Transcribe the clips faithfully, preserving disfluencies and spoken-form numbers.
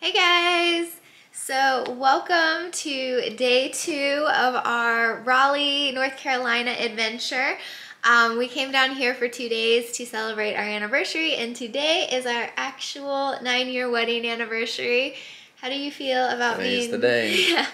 Hey guys! So welcome to day two of our Raleigh, North Carolina adventure. Um, we came down here for two days to celebrate our anniversary, and today is our actual nine-year wedding anniversary. How do you feel about Today's being the day. Yeah.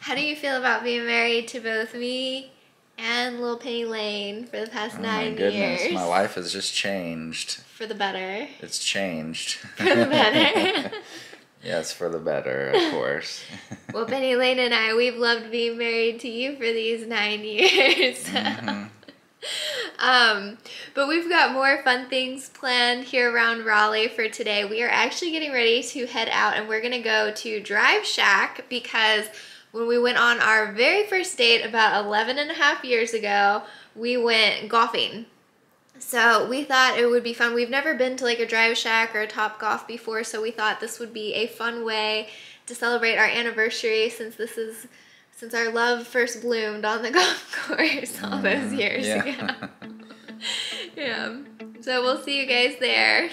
How do you feel about being married to both me and Lil Penny Lane for the past oh nine my goodness. years? My life has just changed. For the better. It's changed. For the better. Yes, for the better, of course. Well, Penny Lane and I, we've loved being married to you for these nine years. So. Mm-hmm. Um, but we've got more fun things planned here around Raleigh for today. We are actually getting ready to head out, and we're going to go to Drive Shack because when we went on our very first date about eleven and a half years ago, we went golfing. So we thought it would be fun. We've never been to like a Drive Shack or a Topgolf before, so we thought this would be a fun way to celebrate our anniversary since this is since our love first bloomed on the golf course all those years yeah. ago. Yeah. So we'll see you guys there.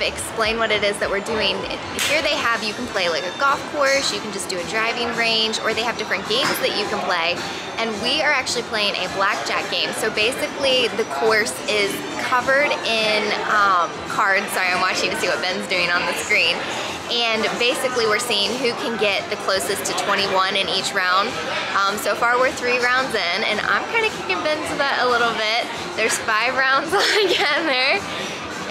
Explain what it is that we're doing. Here they have, you can play like a golf course, you can just do a driving range, or they have different games that you can play. And we are actually playing a blackjack game. So basically the course is covered in um, cards. Sorry, I'm watching to see what Ben's doing on the screen. And basically we're seeing who can get the closest to twenty-one in each round. Um, so far we're three rounds in, and I'm kind of kicking Ben's butt a little bit. There's five rounds altogether.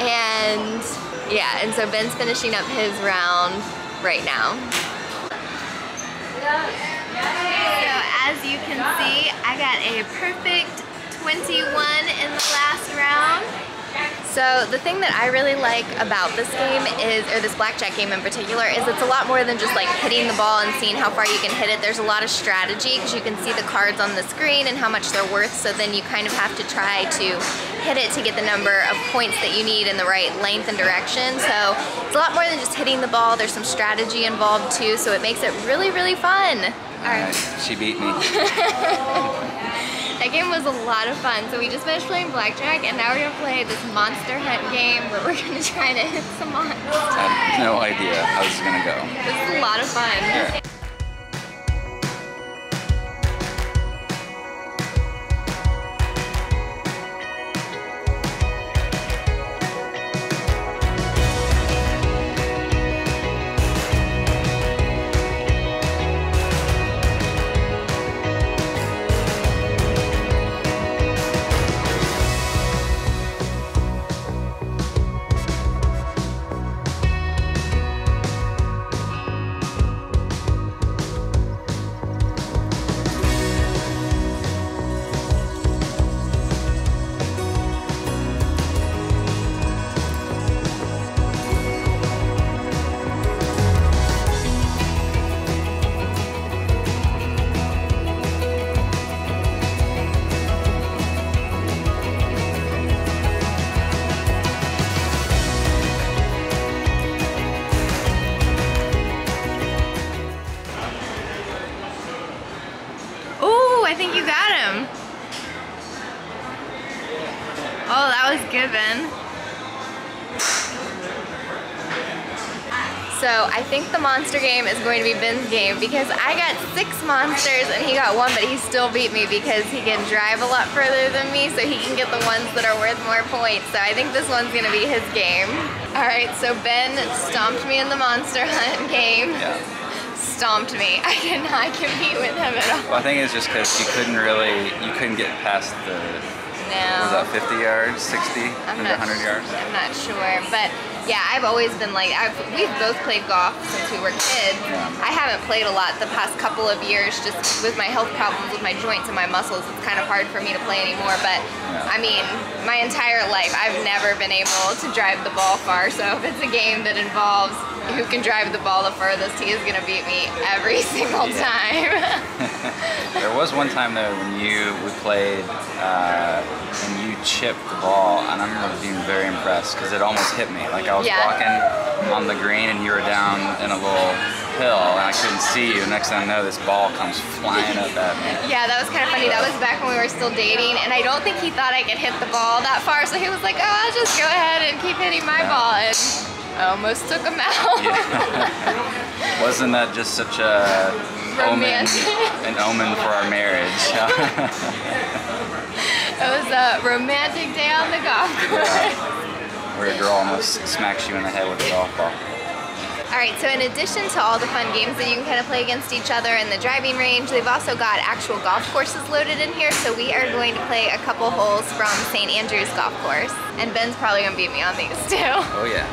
And yeah, and so Ben's finishing up his round right now. So as you can see, I got a perfect twenty-one in the last round. So the thing that I really like about this game is, or this blackjack game in particular, is it's a lot more than just like hitting the ball and seeing how far you can hit it. There's a lot of strategy because you can see the cards on the screen and how much they're worth, so then you kind of have to try to hit it to get the number of points that you need in the right length and direction. So it's a lot more than just hitting the ball. There's some strategy involved too, so it makes it really, really fun. All right. She beat me. That game was a lot of fun. So we just finished playing blackjack, and now we're gonna play this monster hunt game where we're gonna try to hit some monsters. I have no idea how this is gonna go. This is a lot of fun. Yeah. I was given. So I think the monster game is going to be Ben's game because I got six monsters and he got one, but he still beat me because he can drive a lot further than me, so he can get the ones that are worth more points. So I think this one's gonna be his game. All right, so Ben stomped me in the monster hunt game. Yeah. Stomped me. I cannot compete with him at all. Well, I think it's just because you couldn't really, you couldn't get past the, no. What was that, fifty yards, sixty, I'm not one hundred yards? I'm not sure, but yeah, I've always been like, I've, we've both played golf since we were kids. Yeah. I haven't played a lot the past couple of years, just with my health problems, with my joints and my muscles, it's kind of hard for me to play anymore, but yeah. I mean, my entire life, I've never been able to drive the ball far, so if it's a game that involves who can drive the ball the furthest, he is gonna beat me every single yeah. time. There was one time though when you we played uh, and you chipped the ball, and I remember being very impressed because it almost hit me. Like I was yeah. walking on the green and you were down in a little hill and I couldn't see you. Next thing I know, this ball comes flying up at me. Yeah, that was kind of funny. That was back when we were still dating, and I don't think he thought I could hit the ball that far, so he was like, "Oh, I'll just go ahead and keep hitting my yeah. ball." And I almost took him out. Yeah. Wasn't that just such a omen, an omen for our marriage? It was a romantic day on the golf course. Yeah. Where a girl almost smacks you in the head with a golf ball. All right, so in addition to all the fun games that you can kind of play against each other in the driving range, they've also got actual golf courses loaded in here, so we are going to play a couple holes from St Andrews Golf Course. And Ben's probably gonna beat me on these too. Oh yeah.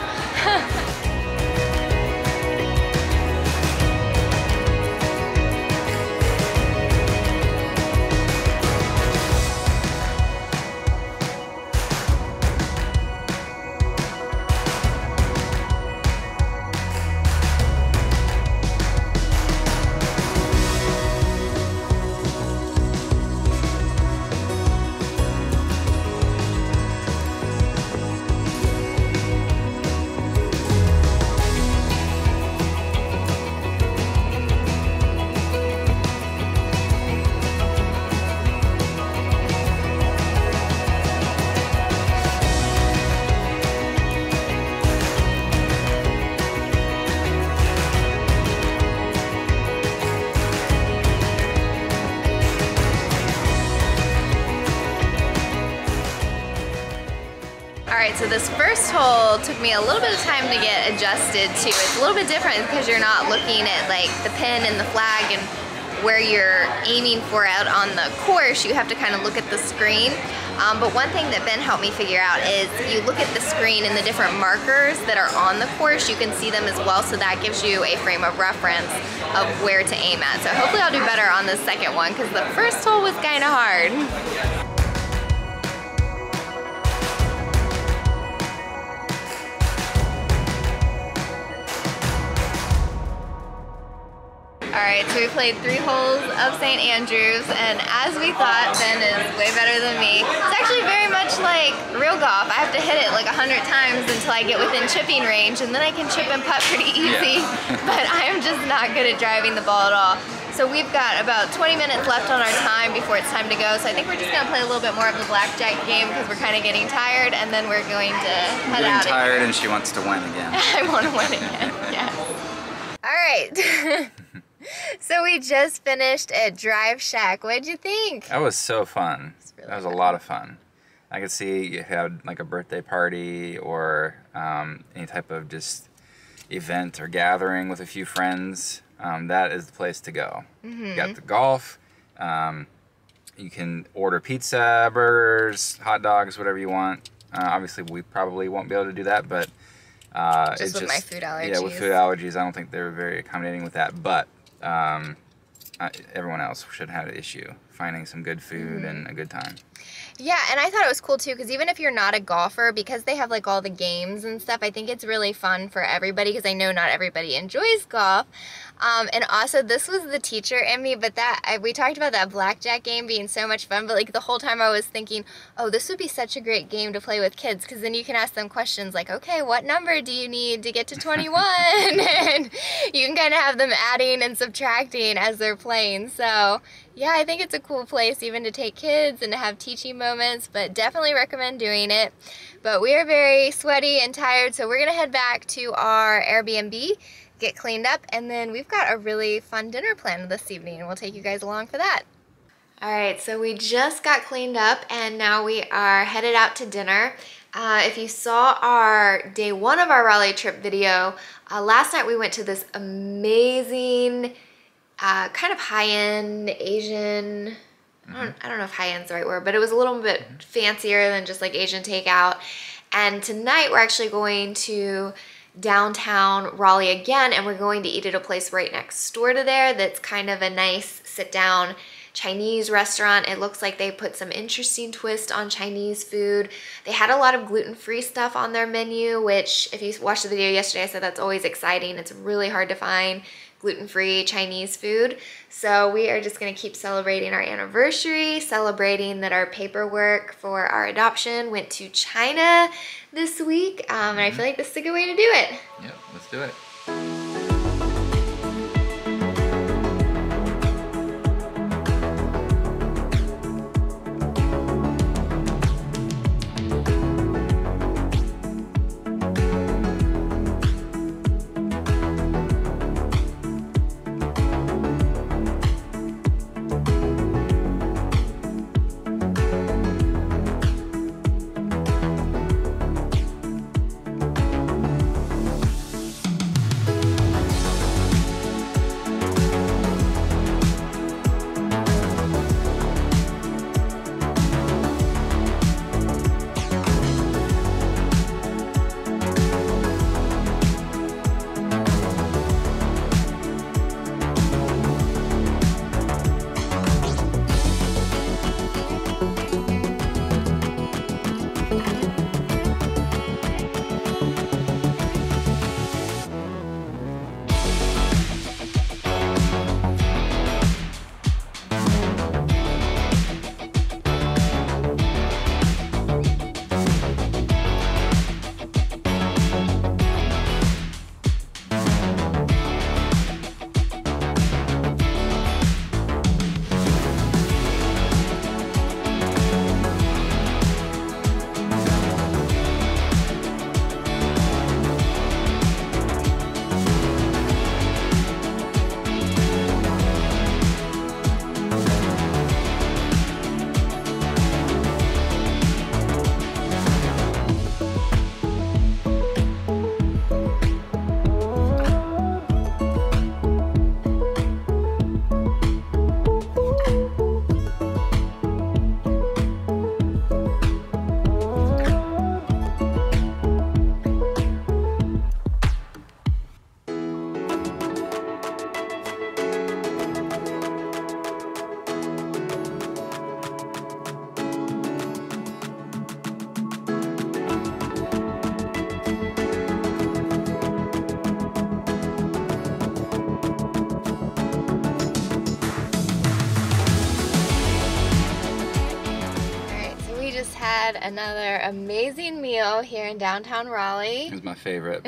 Alright, so this first hole took me a little bit of time to get adjusted to. It's a little bit different because you're not looking at like the pin and the flag and where you're aiming for out on the course. You have to kind of look at the screen. Um, but one thing that Ben helped me figure out is if you look at the screen and the different markers that are on the course, you can see them as well, so that gives you a frame of reference of where to aim at. So hopefully I'll do better on this second one because the first hole was kind of hard. Alright, so we played three holes of St Andrews, and as we thought, Ben is way better than me. It's actually very much like real golf. I have to hit it like a hundred times until I get within chipping range, and then I can chip and putt pretty easy, yeah. But I'm just not good at driving the ball at all. So we've got about twenty minutes left on our time before it's time to go, so I think we're just going to play a little bit more of the blackjack game because we're kind of getting tired, and then we're going to head getting out. Getting tired and she wants to win again. I want to win again, yes. Alright. So we just finished at Drive Shack. What'd you think? That was so fun. Was really that was fun. a lot of fun. I could see you had like a birthday party or um, any type of just event or gathering with a few friends. Um, that is the place to go. Mm-hmm. You got the golf. Um, you can order pizza, burgers, hot dogs, whatever you want. Uh, obviously, we probably won't be able to do that, but uh, just it's with just, my food allergies. Yeah, with food allergies, I don't think they were very accommodating with that, but. Um, I, everyone else should have an issue finding some good food mm. and a good time. Yeah, and I thought it was cool too because even if you're not a golfer, because they have like all the games and stuff, I think it's really fun for everybody because I know not everybody enjoys golf. Um, and also, this was the teacher in me, but that I, we talked about that blackjack game being so much fun, but like the whole time I was thinking, oh, this would be such a great game to play with kids because then you can ask them questions like, okay, what number do you need to get to twenty-one? And you can kind of have them adding and subtracting as they're playing. So Yeah, I think it's a cool place even to take kids and to have teaching moments, but definitely recommend doing it. But we are very sweaty and tired, so we're going to head back to our Airbnb, get cleaned up, and then we've got a really fun dinner planned this evening, and we'll take you guys along for that. All right, so we just got cleaned up, and now we are headed out to dinner. Uh, if you saw our day one of our Raleigh trip video, uh, last night we went to this amazing Uh, kind of high-end Asian, I don't, I don't know if high-end's the right word, but it was a little bit fancier than just like Asian takeout. And tonight we're actually going to downtown Raleigh again, and we're going to eat at a place right next door to there that's kind of a nice sit-down Chinese restaurant. It looks like they put some interesting twist on Chinese food. They had a lot of gluten-free stuff on their menu, which if you watched the video yesterday, I said that's always exciting. It's really hard to find gluten-free Chinese food. So we are just going to keep celebrating our anniversary, celebrating that our paperwork for our adoption went to China this week. Um, mm-hmm. And I feel like this is a good way to do it. Yeah, let's do it. Another amazing meal here in downtown Raleigh. It was my favorite.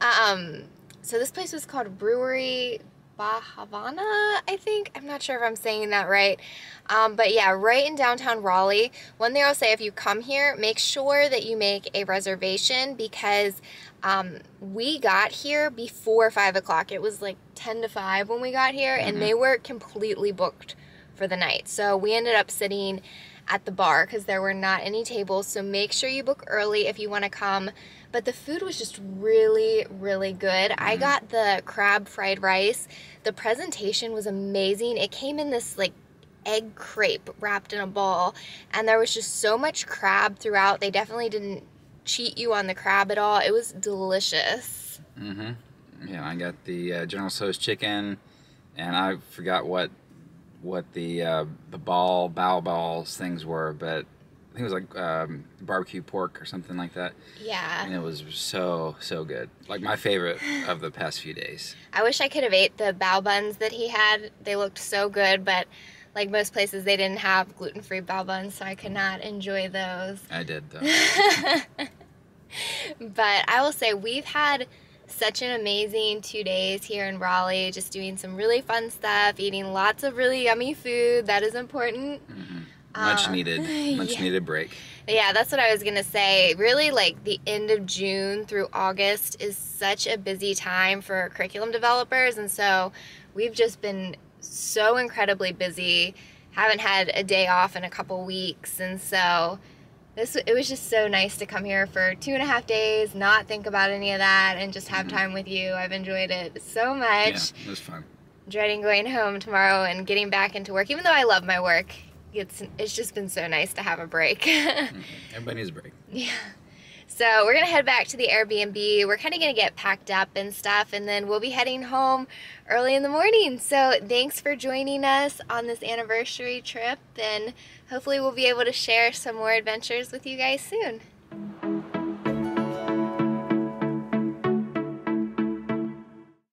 um, so this place was called Brewery Bhavana, I think. I'm not sure if I'm saying that right. Um, but yeah, right in downtown Raleigh. One thing I'll say, if you come here, make sure that you make a reservation, because um, we got here before five o'clock. It was like ten to five when we got here, mm-hmm. and they were completely booked for the night. So we ended up sitting at the bar because there were not any tables, so make sure you book early if you want to come. But the food was just really, really good. Mm-hmm. I got the crab fried rice. The presentation was amazing. It came in this like egg crepe wrapped in a ball, and there was just so much crab throughout. They definitely didn't cheat you on the crab at all. It was delicious. Mm-hmm. Yeah, I got the uh, General Tso's chicken, and I forgot what what the uh, the ball, bao balls things were, but I think it was like um, barbecue pork or something like that. Yeah. And it was so, so good. Like my favorite of the past few days. I wish I could have ate the bao buns that he had. They looked so good, but like most places, they didn't have gluten-free bao buns, so I could not enjoy those. I did, though. But I will say, we've had such an amazing two days here in Raleigh, just doing some really fun stuff, eating lots of really yummy food. That is important. Mm-hmm. Much um, needed, much yeah. needed break. Yeah, that's what I was gonna say. Really, like the end of June through August is such a busy time for curriculum developers, and so we've just been so incredibly busy. Haven't had a day off in a couple weeks, and so this it was just so nice to come here for two and a half days, not think about any of that, and just have mm-hmm. time with you. I've enjoyed it so much. Yeah, it was fun. Dreading going home tomorrow and getting back into work, even though I love my work. It's, it's just been so nice to have a break. Everybody needs a break. Yeah. So we're going to head back to the Airbnb. We're kind of going to get packed up and stuff, and then we'll be heading home early in the morning. So thanks for joining us on this anniversary trip, and hopefully we'll be able to share some more adventures with you guys soon.